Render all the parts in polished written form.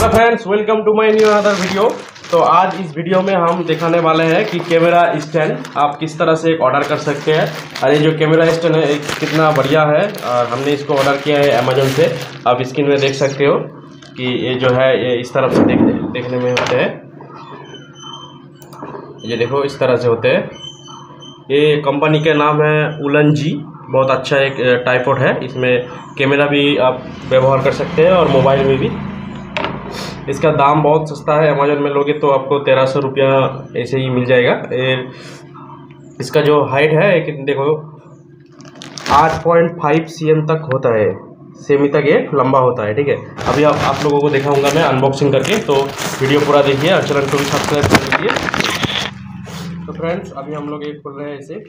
Hello friends, welcome to my new other video. तो आज इस वीडियो में हम दिखाने वाले हैं कि कैमरा स्टैंड आप किस तरह से एक ऑर्डर कर सकते हैं। और ये जो कैमरा स्टैंड है कितना बढ़िया है, और हमने इसको ऑर्डर किया है अमेजन से। आप स्क्रीन में देख सकते हो कि ये जो है ये इस तरफ से देखने में होते हैं। ये देखो इस तरह से होते हैं। ये कंपनी का नाम है उलंजी, बहुत अच्छा एक ट्राइपॉड है। इसमें कैमरा भी आप व्यवहार कर सकते हैं और मोबाइल में भी। इसका दाम बहुत सस्ता है, अमेजोन में लोगे तो आपको 1300 रुपया ऐसे ही मिल जाएगा। इसका जो हाइट है देखो 8.5 cm तक होता है, सेमी तक ये लंबा होता है। ठीक है, अभी आप लोगों को दिखाऊंगा मैं अनबॉक्सिंग करके, तो वीडियो पूरा देखिए और चैनल को भी सब्सक्राइब कर दीजिए। तो फ्रेंड्स, अभी हम लोग ये खोल रहे हैं इसे।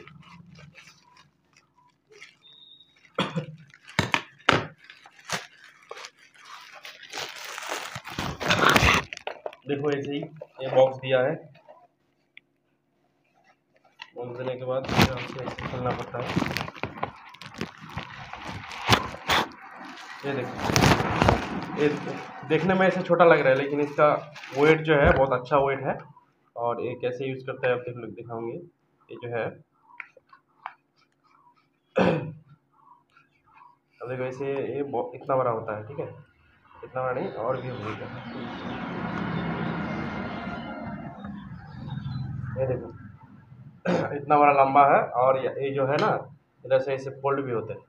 देखो ऐसे ही ये बॉक्स दिया है। बॉक्स देने के बाद आपसे खोलना पड़ता है। ये देखो, ये देखने में ऐसे छोटा लग रहा है, लेकिन इसका वेट जो है बहुत अच्छा वेट है। और ये कैसे यूज़ करता है आप देख लोग दिखाऊंगे। ये जो है अब देखो ऐसे ये इतना बड़ा होता है। ठीक है, इतना बड़ा नहीं और भी होगा। ये देखो इतना बड़ा लंबा है। और ये जो है ना इधर से ऐसे फोल्ड भी होते हैं।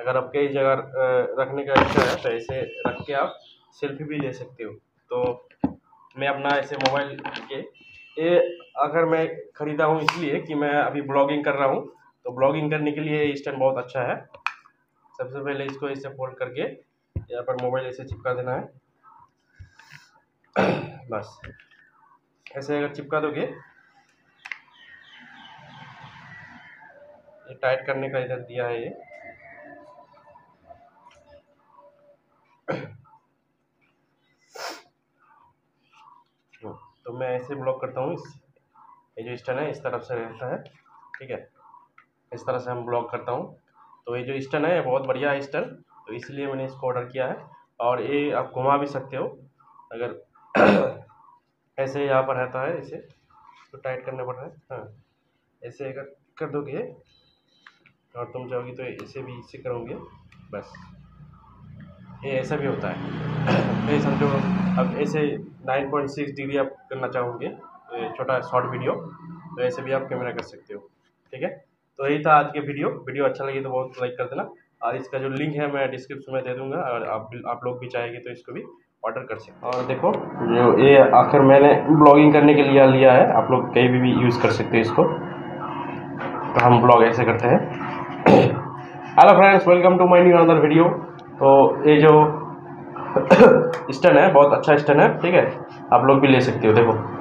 अगर आपके इस जगह रखने का इच्छा है तो ऐसे रख के आप सेल्फी भी ले सकते हो। तो मैं अपना ऐसे मोबाइल के ये अगर मैं ख़रीदा हूँ इसलिए कि मैं अभी ब्लॉगिंग कर रहा हूँ, तो ब्लॉगिंग करने के लिए ये स्टैंड बहुत अच्छा है। सबसे पहले इसको ऐसे फोल्ड करके यहाँ पर मोबाइल ऐसे चिपका देना है। बस ऐसे अगर चिपका दोगे, टाइट करने का इधर दिया है। ये तो मैं ऐसे ब्लॉक करता हूँ। ये जो स्टैंड है इस तरफ से रहता है। ठीक है, इस तरह से हम ब्लॉक करता हूँ। तो ये जो स्टैंड है बहुत बढ़िया है स्टैंड, तो इसलिए मैंने इसको ऑर्डर किया है। और ये आप घुमा भी सकते हो। अगर ऐसे यहाँ पर रहता है, इसे तो टाइट करना पड़ रहा है। हाँ, ऐसे अगर कर दोगे और तुम जाओगी तो इसे भी इसे करोगे, बस ये ऐसा भी होता है। ये समझो अब ऐसे 9.6 डिग्री आप करना चाहोगे छोटा शॉर्ट वीडियो, तो ऐसे भी आप कैमरा कर सकते हो। ठीक है, तो यही था आज के वीडियो अच्छा लगे तो बहुत लाइक कर देना। और इसका जो लिंक है मैं डिस्क्रिप्शन में दे दूंगा, और आप लोग भी चाहेंगे तो इसको भी ऑर्डर कर सकते हो। और देखो जो ये आखिर मैंने ब्लॉगिंग करने के लिए लिया है, आप लोग कहीं भी यूज़ कर सकते हो इसको। तो हम ब्लॉग ऐसे करते हैं। Hello friends, welcome to my new another video. तो ये जो स्टैंड है बहुत अच्छा स्टैंड है। ठीक है, आप लोग भी ले सकते हो। देखो